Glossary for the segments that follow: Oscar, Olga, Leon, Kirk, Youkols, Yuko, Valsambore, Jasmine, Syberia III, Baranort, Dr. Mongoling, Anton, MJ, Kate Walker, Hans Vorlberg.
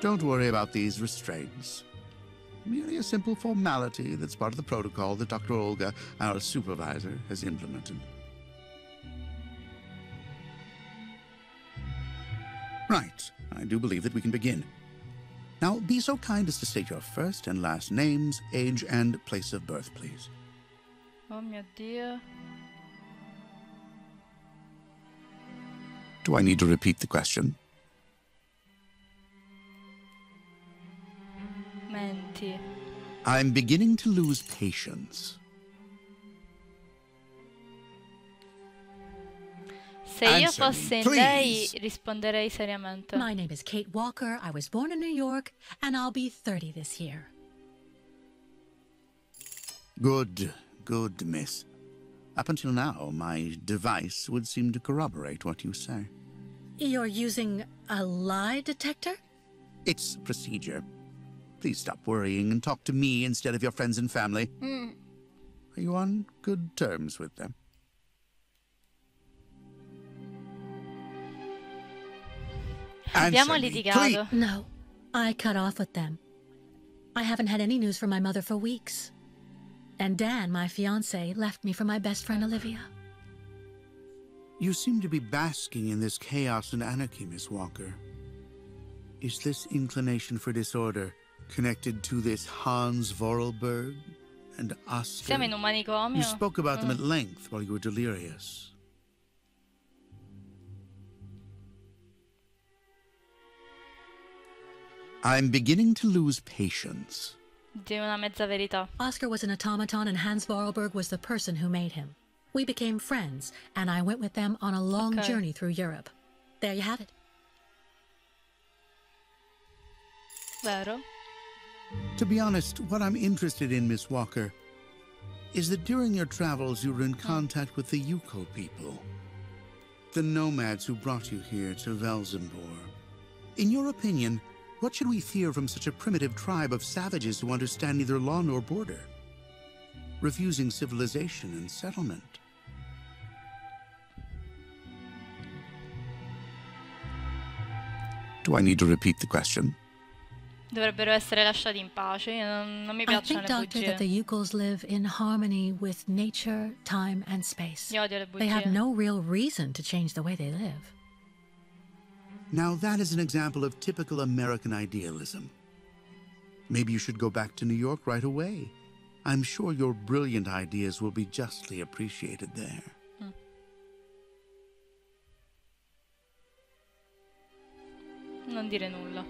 Don't worry about these restraints. Merely a simple formality that's part of the protocol that Dr. Olga, our supervisor, has implemented. Right. I do believe that we can begin. Now, be so kind as to state your first and last names, age, and place of birth, please. Oh, my dear. Do I need to repeat the question? Menti. I'm beginning to lose patience. Se io fossi lei, risponderei seriamente. My name is Kate Walker. I was born in New York, and I'll be 30 this year. Good, miss. Up until now, my device would seem to corroborate what you say. You're using a lie detector? It's procedure. Please stop worrying and talk to me instead of your friends and family. Mm. Are you on good terms with them? Abbiamo litigato. No, I cut off with them. I haven't had any news from my mother for weeks. And Dan, my fiancé, left me for my best friend Olivia. You seem to be basking in this chaos and anarchy, Miss Walker. Is this inclination for disorder connected to this Hans Vorlberg and Oscar? Siamo in un manicomio. You spoke about them at length while you were delirious. I'm beginning to lose patience. Di una mezza verità. Oscar was an automaton and Hans Vorlberg was the person who made him. We became friends, and I went with them on a long journey through Europe. There you have it. Vero. To be honest, what I'm interested in, Miss Walker, is that during your travels you were in contact with the Yuko people, the nomads who brought you here to Valsambore. In your opinion, what should we fear from such a primitive tribe of savages who understand neither law nor border, refusing civilization and settlement? Do I need to repeat the question? Dovrebbero essere lasciati in pace. Non mi piacciono le bugie. I think, Doctor, that the Youkols live in harmony with nature, time, and space. Io odio le bugie. They have no real reason to change the way they live. Now that is an example of typical American idealism. Maybe you should go back to New York right away. I'm sure your brilliant ideas will be justly appreciated there. Non dire nulla.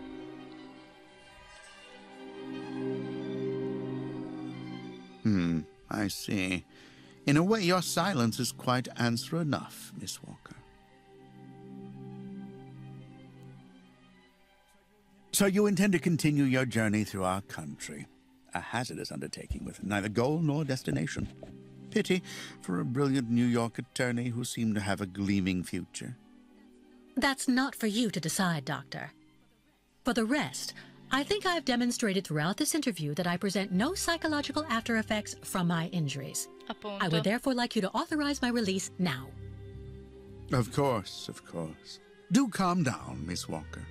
I see. In a way, your silence is quite answer enough, Miss Walker. So you intend to continue your journey through our country. A hazardous undertaking with neither goal nor destination. Pity for a brilliant New York attorney who seemed to have a gleaming future. That's not for you to decide, Doctor. For the rest, I think I've demonstrated throughout this interview that I present no psychological after effects from my injuries. Appunto. I would therefore like you to authorize my release now. Of course. Do calm down, Miss Walker.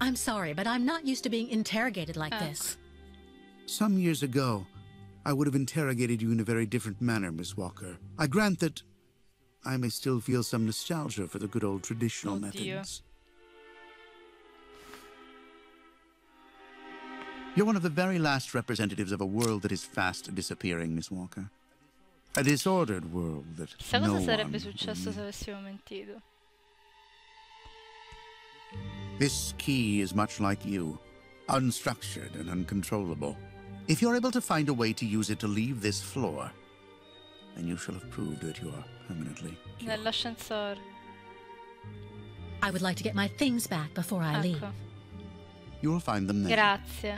I'm sorry, but I'm not used to being interrogated like this. Some years ago, I would have interrogated you in a very different manner, Miss Walker. I grant that I may still feel some nostalgia for the good old traditional methods. You're one of the very last representatives of a world that is fast disappearing, Miss Walker. A disordered world that no one... sarebbe successo se avessimo mentito? This key is much like you, unstructured and uncontrollable. If you're able to find a way to use it to leave this floor, then you shall have proved that you are permanently cured. Nell'ascensore. I would like to get my things back before I leave. You will find them there. Grazie.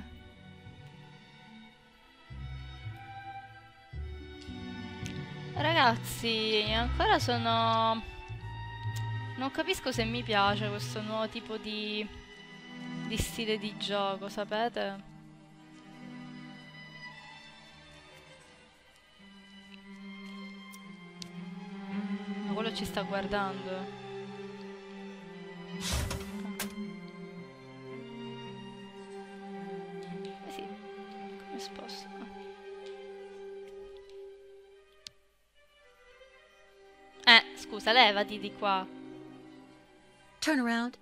Ragazzi, ancora sono... Non capisco se mi piace questo nuovo tipo di stile di gioco, sapete? Ma tavolo ci sta guardando. Sì, come sposto? Scusa, levati di qua. Turn around.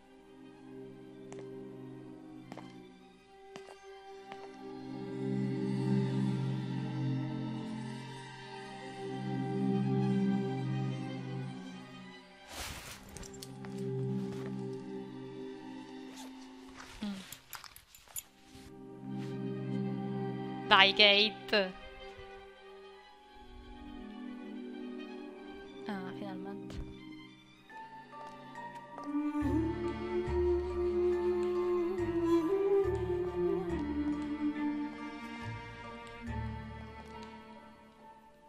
Dai, Kate. Ah, finalmente.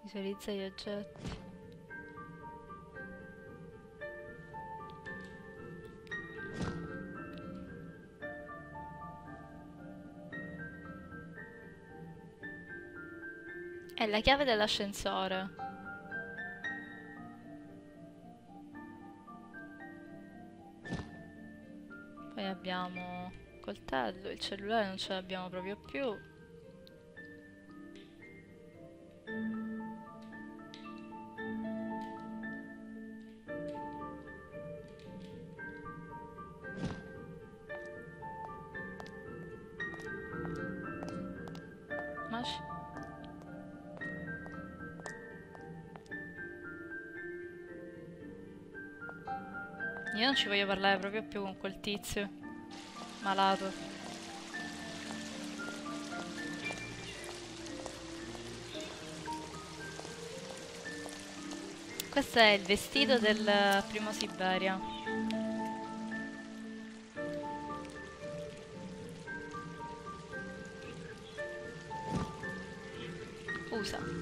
Visualizza gli oggetti. È la chiave dell'ascensore. Poi abbiamo il coltello, il cellulare non ce l'abbiamo proprio più. Io non ci voglio parlare proprio più con quel tizio malato. Questo è il vestito del primo Siberia. Usa.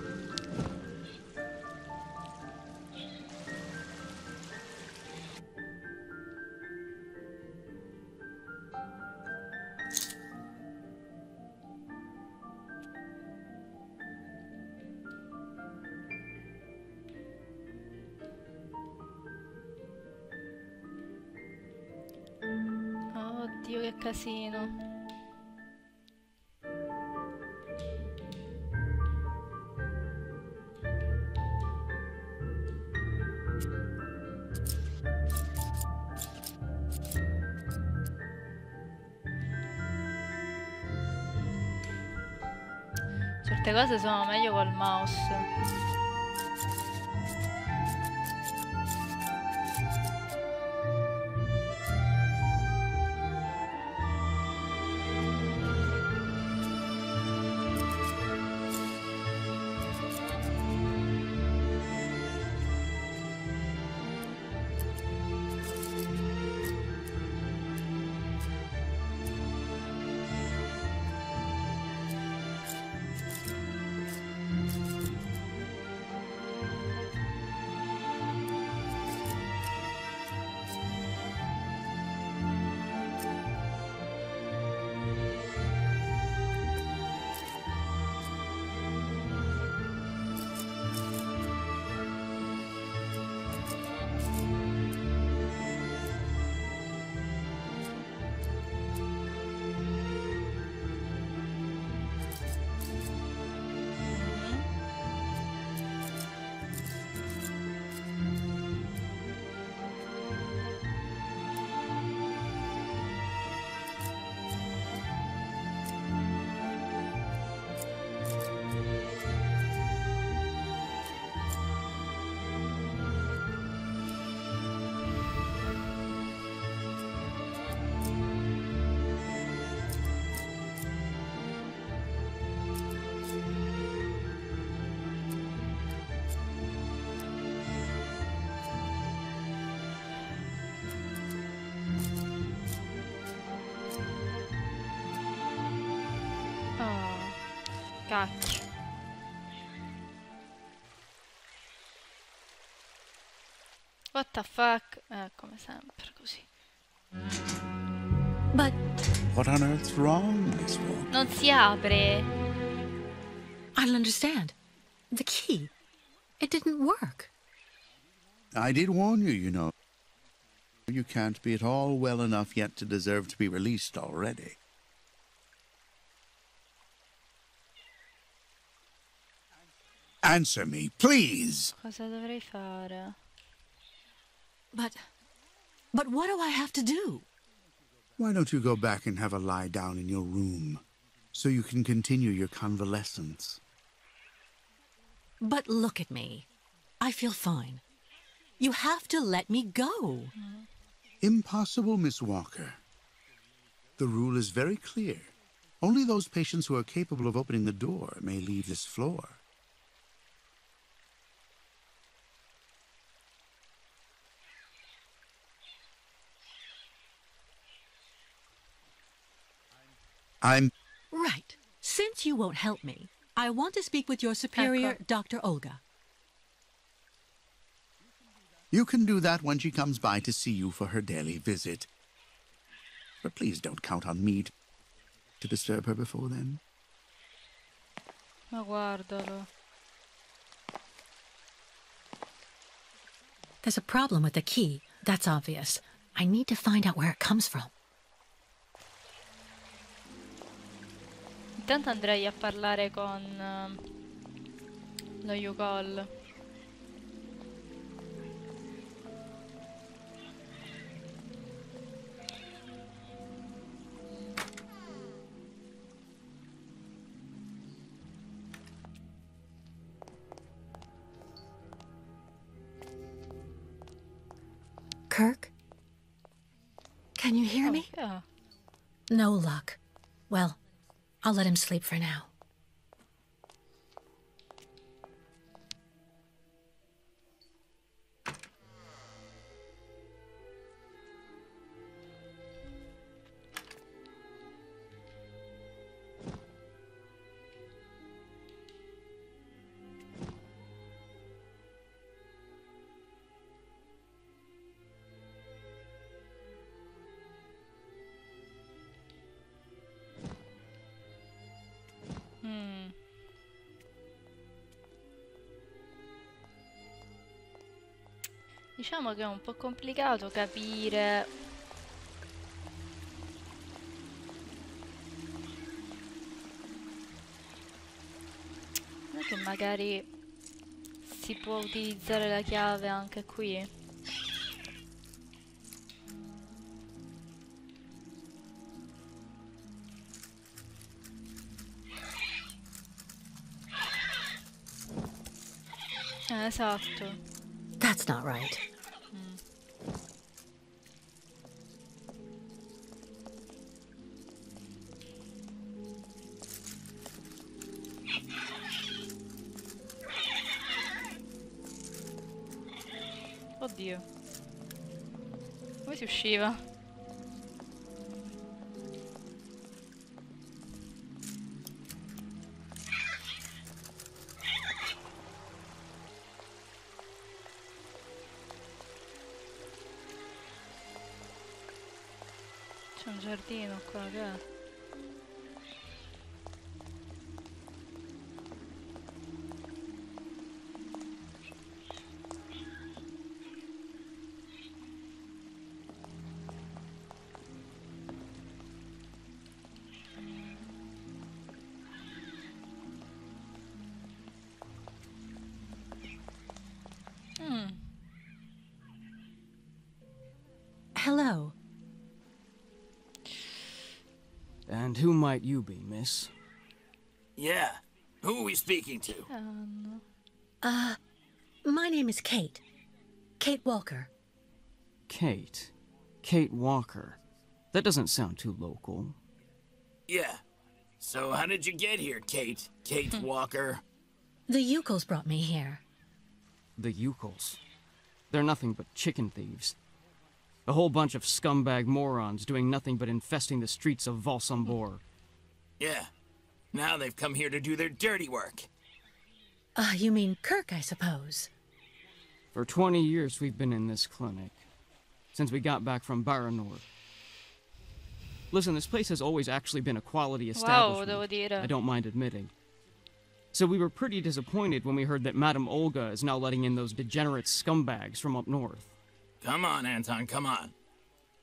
Dio, che casino. Certe cose sono meglio col mouse. Cacchio. What the fuck? Come sempre così. But what on earth's wrong? Non si apre. I don't understand. The key. It didn't work. I did warn you, you know. You can't be at all well enough yet to deserve to be released already. Answer me, please! Cosa dovrei fare? But what do I have to do? Why don't you go back and have a lie down in your room, so you can continue your convalescence? But look at me. I feel fine. You have to let me go. Impossible, Miss Walker. The rule is very clear. Only those patients who are capable of opening the door may leave this floor. I'm... Right. Since you won't help me, I want to speak with your superior, Dr. Olga. You can do that when she comes by to see you for her daily visit. But please don't count on me to disturb her before then. Ma guardalo. There's a problem with the key. That's obvious. I need to find out where it comes from. Intanto andrei a parlare con lo Yukol. Kirk? Can you hear me? Yeah. No luck. Well, I'll let him sleep for now. Diciamo che è un po' complicato capire che magari si può utilizzare la chiave anche qui. Esatto. That's not right. Oddio, come si usciva? C'è un giardino qua, che è? Hello. And who might you be, miss? Yeah, who are we speaking to? My name is Kate. Kate Walker. Kate? Kate Walker. That doesn't sound too local. Yeah. So how did you get here, Kate? Kate Walker? The Youkols brought me here. The Youkols? They're nothing but chicken thieves. A whole bunch of scumbag morons doing nothing but infesting the streets of Valsambore. Yeah. Now they've come here to do their dirty work. You mean Kirk, I suppose? For 20 years we've been in this clinic. Since we got back from Baranort. Listen, this place has always actually been a quality establishment. Wow, I don't mind admitting. So we were pretty disappointed when we heard that Madame Olga is now letting in those degenerate scumbags from up north. Come on, Anton, come on.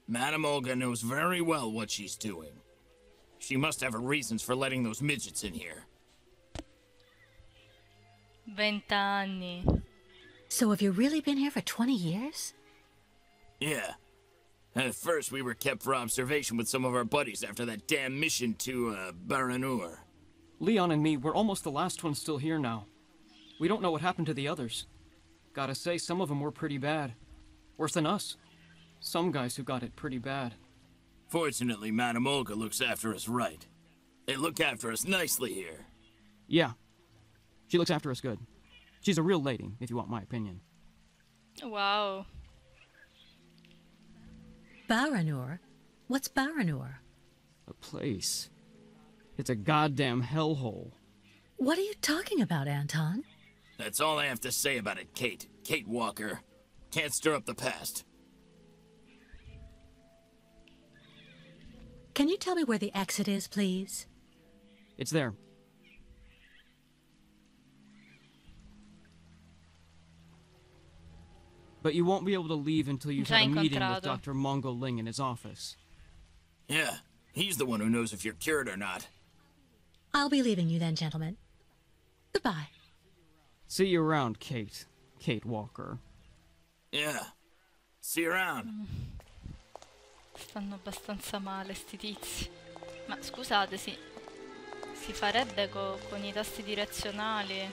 Madame Olga knows very well what she's doing. She must have her reasons for letting those midgets in here. Vent'anni. So have you really been here for 20 years? Yeah. At first we were kept for observation with some of our buddies after that damn mission to, Baranort. Leon and me were almost the last ones still here now. We don't know what happened to the others. Gotta say, some of them were pretty bad. Worse than us. Some guys who got it pretty bad. Fortunately, Madame Olga looks after us right. They look after us nicely here. Yeah. She looks after us good. She's a real lady, if you want my opinion. Wow. Baranort? What's Baranort? A place. It's a goddamn hellhole. What are you talking about, Anton? That's all I have to say about it, Kate. Kate Walker. Can't stir up the past. Can you tell me where the exit is, please? It's there. But you won't be able to leave until you've had a meeting with Dr. Mongoling in his office. Yeah. He's the one who knows if you're cured or not. I'll be leaving you then, gentlemen. Goodbye. See you around, Kate. Kate Walker. Yeah. See you around. Stanno abbastanza male sti tizi. Ma scusate, si farebbe con I tasti direzionali.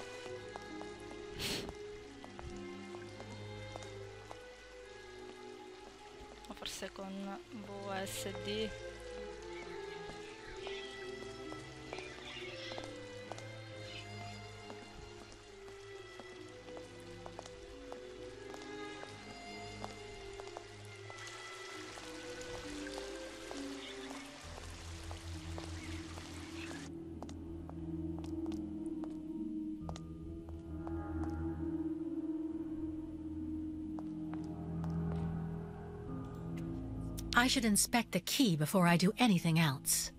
O forse con VSD. I should inspect the key before I do anything else.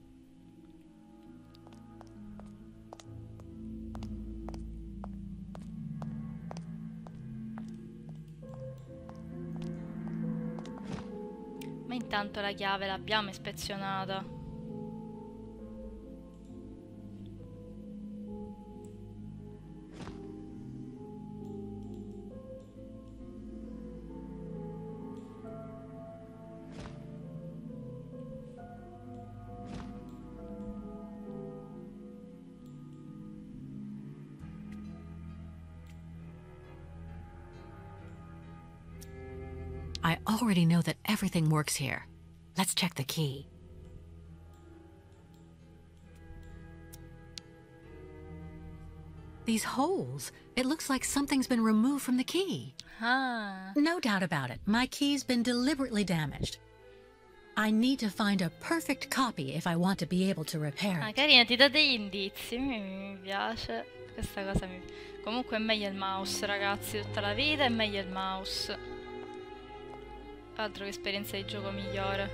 Ma intanto la chiave l'abbiamo ispezionata. I already know that everything works here. Let's check the key. These holes, it looks like something's been removed from the key. Huh. No doubt about it, my key's been deliberately damaged. I need to find a perfect copy if I want to be able to repair it. Ah, carina, ti dà degli indizi, mi piace. Questa cosa mi... Comunque è meglio il mouse, ragazzi, tutta la vita è meglio il mouse. Altro che esperienza di gioco migliore.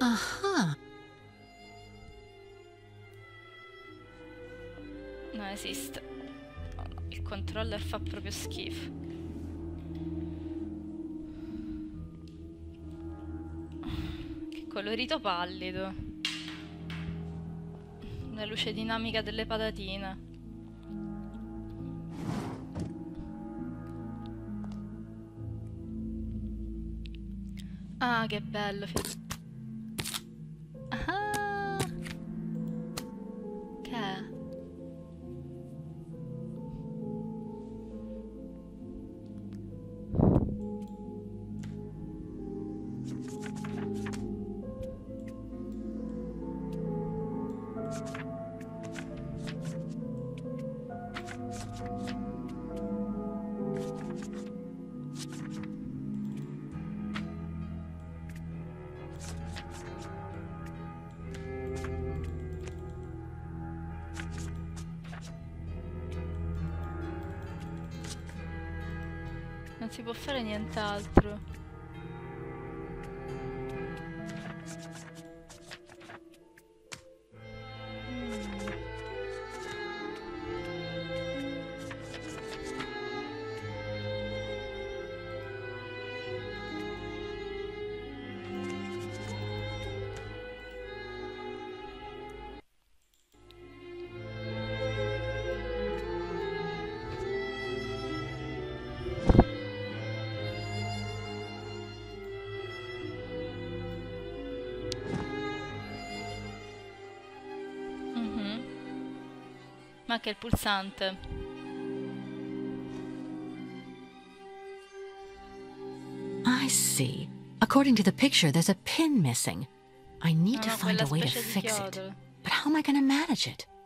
Aha. Non esiste. Il controller fa proprio schifo. Che colorito pallido. La luce dinamica delle patatine. Ah, che bello. Ah. Che è? Non si può fare nient'altro. manca il pulsante. I see. According to the picture, there's a pin missing. I need to find a way to fix it. But how am I going to manage it?